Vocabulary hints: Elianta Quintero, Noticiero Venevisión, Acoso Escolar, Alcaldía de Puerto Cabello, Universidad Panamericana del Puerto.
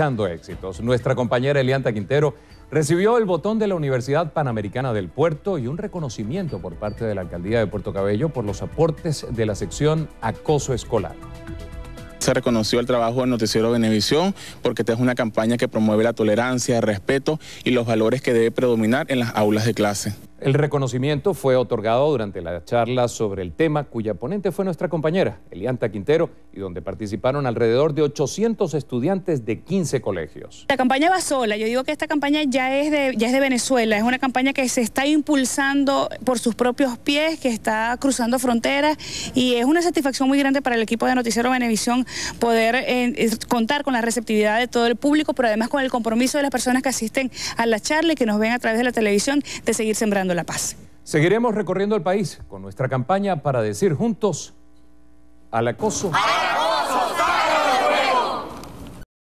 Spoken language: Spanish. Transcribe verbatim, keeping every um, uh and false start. Dando éxitos. Nuestra compañera Elianta Quintero recibió el botón de la Universidad Panamericana del Puerto y un reconocimiento por parte de la Alcaldía de Puerto Cabello por los aportes de la sección Acoso Escolar. Se reconoció el trabajo del Noticiero Venevisión porque esta es una campaña que promueve la tolerancia, el respeto y los valores que debe predominar en las aulas de clase. El reconocimiento fue otorgado durante la charla sobre el tema, cuya ponente fue nuestra compañera Elianta Quintero y donde participaron alrededor de ochocientos estudiantes de quince colegios. La campaña va sola, yo digo que esta campaña ya es de, ya es de Venezuela, es una campaña que se está impulsando por sus propios pies, que está cruzando fronteras y es una satisfacción muy grande para el equipo de Noticiero Venevisión poder eh, contar con la receptividad de todo el público, pero además con el compromiso de las personas que asisten a la charla y que nos ven a través de la televisión de seguir sembrando la paz. Seguiremos recorriendo el país con nuestra campaña para decir juntos al acoso.